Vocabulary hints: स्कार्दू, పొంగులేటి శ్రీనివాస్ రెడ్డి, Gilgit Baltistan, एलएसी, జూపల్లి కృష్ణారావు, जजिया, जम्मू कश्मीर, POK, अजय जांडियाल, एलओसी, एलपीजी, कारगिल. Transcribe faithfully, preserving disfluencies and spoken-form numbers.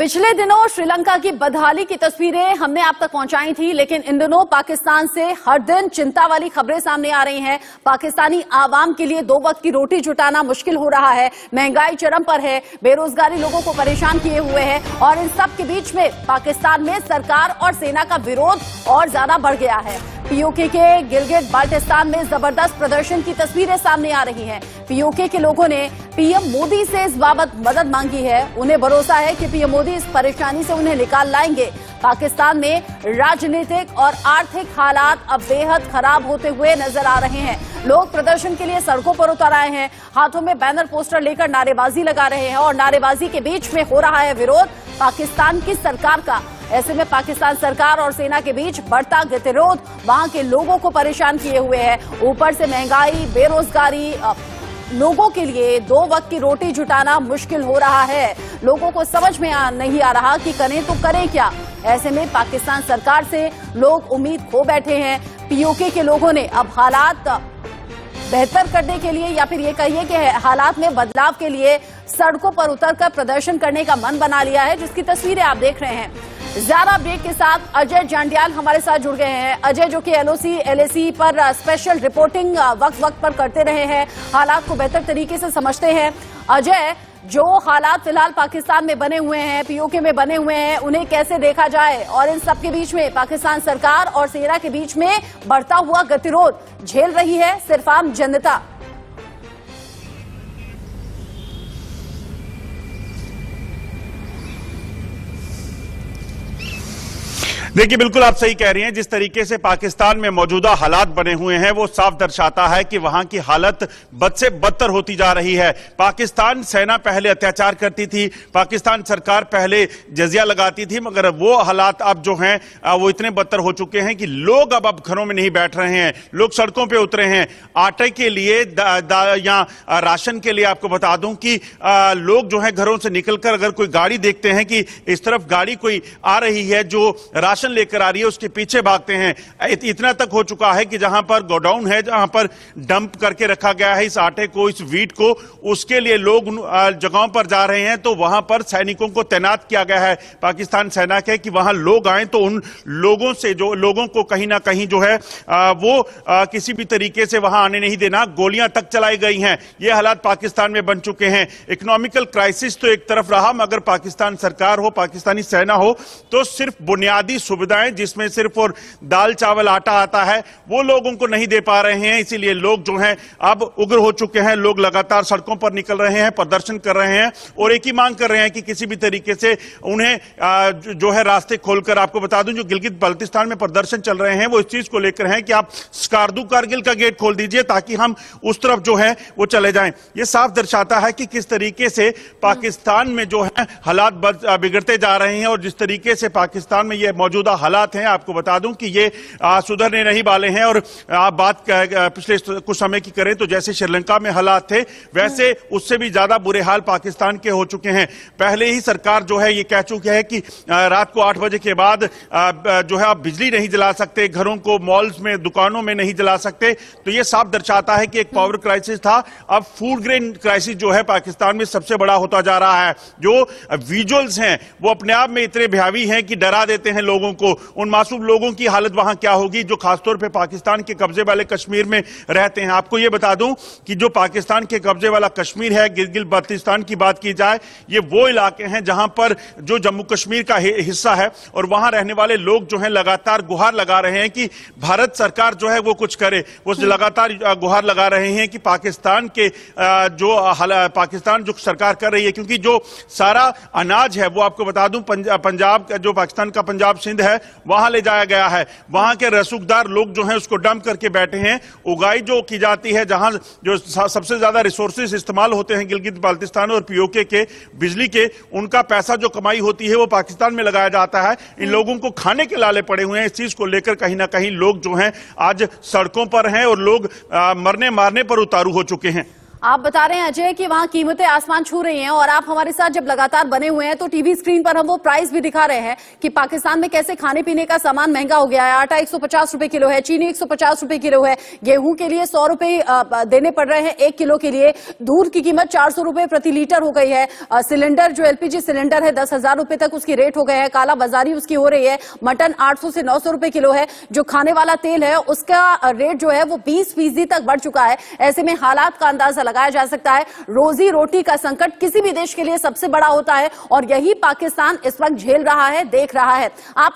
पिछले दिनों श्रीलंका की बदहाली की तस्वीरें हमने आप तक पहुंचाई थी, लेकिन इन दिनों पाकिस्तान से हर दिन चिंता वाली खबरें सामने आ रही हैं। पाकिस्तानी आवाम के लिए दो वक्त की रोटी जुटाना मुश्किल हो रहा है, महंगाई चरम पर है, बेरोजगारी लोगों को परेशान किए हुए है और इन सब के बीच में पाकिस्तान में सरकार और सेना का विरोध और ज्यादा बढ़ गया है। पीओके के गिलगित बाल्टिस्तान में जबरदस्त प्रदर्शन की तस्वीरें सामने आ रही हैं। पीओके के लोगों ने पीएम मोदी से इस बाबत मदद मांगी है। उन्हें भरोसा है कि पीएम मोदी इस परेशानी से उन्हें निकाल लाएंगे। पाकिस्तान में राजनीतिक और आर्थिक हालात अब बेहद खराब होते हुए नजर आ रहे हैं। लोग प्रदर्शन के लिए सड़कों पर उतर आए हैं, हाथों में बैनर पोस्टर लेकर नारेबाजी लगा रहे हैं और नारेबाजी के बीच में हो रहा है विरोध पाकिस्तान की सरकार का। ऐसे में पाकिस्तान सरकार और सेना के बीच बढ़ता गतिरोध वहां के लोगों को परेशान किए हुए है। ऊपर से महंगाई, बेरोजगारी, लोगों के लिए दो वक्त की रोटी जुटाना मुश्किल हो रहा है। लोगों को समझ में आ, नहीं आ रहा कि करें तो करें क्या। ऐसे में पाकिस्तान सरकार से लोग उम्मीद खो बैठे हैं। पीओके के लोगों ने अब हालात बेहतर करने के लिए या फिर ये कहिए कि हालात में बदलाव के लिए सड़कों पर उतरकर प्रदर्शन करने का मन बना लिया है, जिसकी तस्वीरें आप देख रहे हैं। ज्यादा अपडेट के साथ अजय जांडियाल हमारे साथ जुड़ गए हैं। अजय, जो कि एलओसी एलएसी पर स्पेशल रिपोर्टिंग वक्त वक्त पर करते रहे हैं, हालात को बेहतर तरीके से समझते हैं। अजय, जो हालात फिलहाल पाकिस्तान में बने हुए हैं, पीओके में बने हुए हैं, उन्हें कैसे देखा जाए और इन सब के बीच में पाकिस्तान सरकार और सेना के बीच में बढ़ता हुआ गतिरोध झेल रही है सिर्फ आम जनता। देखिए, बिल्कुल आप सही कह रही हैं। जिस तरीके से पाकिस्तान में मौजूदा हालात बने हुए हैं वो साफ दर्शाता है कि वहां की हालत बद से बदतर होती जा रही है। पाकिस्तान सेना पहले अत्याचार करती थी, पाकिस्तान सरकार पहले जजिया लगाती थी, मगर वो हालात अब जो हैं वो इतने बदतर हो चुके हैं कि लोग अब अब घरों में नहीं बैठ रहे हैं। लोग सड़कों पर उतरे हैं आटे के लिए दा, दा, या राशन के लिए। आपको बता दूं कि आ, लोग जो है घरों से निकलकर अगर कोई गाड़ी देखते हैं कि इस तरफ गाड़ी कोई आ रही है जो राशन लेकर आ रही है, उसके पीछे भागते हैं। इतना तक हो चुका है कि जहां पर गोडाउन है, जहां पर डंप करके रखा गया है इस आटे को, इस व्हीट को, उसके लिए लोग जगहों पर जा रहे हैं। तो वहां पर सैनिकों को तैनात किया गया है पाकिस्तान सेना के कि वहां लोग आए तो उन लोगों से, जो लोगों को कहीं ना कहीं जो है वो किसी भी तरीके से वहां आने नहीं देना। गोलियां तक चलाई गई हैं। ये हालात पाकिस्तान में बन चुके हैं। इकोनॉमिकल क्राइसिस तो एक तरफ रहा, मगर पाकिस्तान सरकार हो, पाकिस्तानी सेना हो, तो सिर्फ बुनियादी सुविधाएं जिसमें सिर्फ और दाल चावल आटा आता है वो लोगों को नहीं दे पा रहे हैं। इसीलिए लोग जो हैं अब उग्र हो चुके हैं। लोग लगातार सड़कों पर निकल रहे हैं, प्रदर्शन कर रहे हैं और एक ही मांग कर रहे हैं कि किसी भी तरीके से उन्हें जो है रास्ते खोलकर। आपको बता दूं, जो गिलगित बाल्टिस्तान में प्रदर्शन चल रहे हैं वो इस चीज को लेकर है कि आप स्कार्दू कारगिल का गेट खोल दीजिए ताकि हम उस तरफ जो है वो चले जाए। ये साफ दर्शाता है कि किस तरीके से पाकिस्तान में जो है हालात बिगड़ते जा रहे हैं और जिस तरीके से पाकिस्तान में ये मौजूद हालात हैं। आपको बता दूं कि ये सुधरने नहीं वाले हैं। और आप बात पिछले कुछ समय की करें तो जैसे श्रीलंका में हालात थे वैसे उससे भी ज्यादा बुरे हाल पाकिस्तान के हो चुके हैं। पहले ही सरकार जो है ये कह चुकी है कि रात को आठ बजे के बाद जो है आप बिजली नहीं जला सकते, घरों को, मॉल्स में, दुकानों में नहीं जला सकते। तो यह साफ दर्शाता है कि एक पावर क्राइसिस था, अब फूड ग्रेन क्राइसिस जो है पाकिस्तान में सबसे बड़ा होता जा रहा है। जो विजुअल्स हैं वो अपने आप में इतने भयावी हैं कि डरा देते हैं लोगों को। उन मासूम लोगों की हालत वहां क्या होगी जो खासतौर पे पाकिस्तान के कब्जे वाले कश्मीर में रहते हैं। आपको यह बता दूं कि जो पाकिस्तान के कब्जे वाला कश्मीर है, गिलगित बाल्टिस्तान की बात की जाए, ये वो इलाके हैं जहां पर जो जम्मू कश्मीर का हिस्सा है और वहां रहने वाले लोग जो है लगातार गुहार लगा रहे हैं कि भारत सरकार जो है वो कुछ करे। वो लगातार गुहार लगा रहे हैं कि पाकिस्तान के जो पाकिस्तान जो सरकार कर रही है, क्योंकि जो सारा अनाज है वो आपको बता दूं पंजाब का, जो पाकिस्तान का पंजाब सिंध है वहां ले जाया गया है। वहां के रसूखदार लोग जो हैं उसको डंप करके बैठे हैं। उगाई जो की जाती है, जहां जो सबसे ज्यादा रिसोर्सेज इस्तेमाल होते हैं गिलगित बाल्टिस्तान और पीओके के बिजली के, उनका पैसा जो कमाई होती है वो पाकिस्तान में लगाया जाता है। इन लोगों को खाने के लाले पड़े हुए हैं। इस चीज को लेकर कहीं ना कहीं लोग जो हैं आज सड़कों पर हैं और लोग आ, मरने मारने पर उतारू हो चुके हैं। आप बता रहे हैं अजय कि वहां कीमतें आसमान छू रही हैं और आप हमारे साथ जब लगातार बने हुए हैं तो टीवी स्क्रीन पर हम वो प्राइस भी दिखा रहे हैं कि पाकिस्तान में कैसे खाने पीने का सामान महंगा हो गया है। आटा एक सौ पचास रुपए किलो है, चीनी एक सौ पचास रुपए किलो है, गेहूं के लिए सौ रुपए देने पड़ रहे हैं एक किलो के लिए, दूध की कीमत चार सौ रुपए प्रति लीटर हो गई है, सिलेंडर जो एलपीजी सिलेंडर है दस हजार रुपए तक उसकी रेट हो गए है, काला बाजारी उसकी हो रही है, मटन आठ सौ से नौ सौ रुपए किलो है, जो खाने वाला तेल है उसका रेट जो है वो बीस फीसदी तक बढ़ चुका है। ऐसे में हालात का अंदाजा लगाया जा सकता है। रोजी रोटी का संकट किसी भी देश के लिए सबसे बड़ा होता है और यही पाकिस्तान इस वक्त झेल रहा है, देख रहा है। आप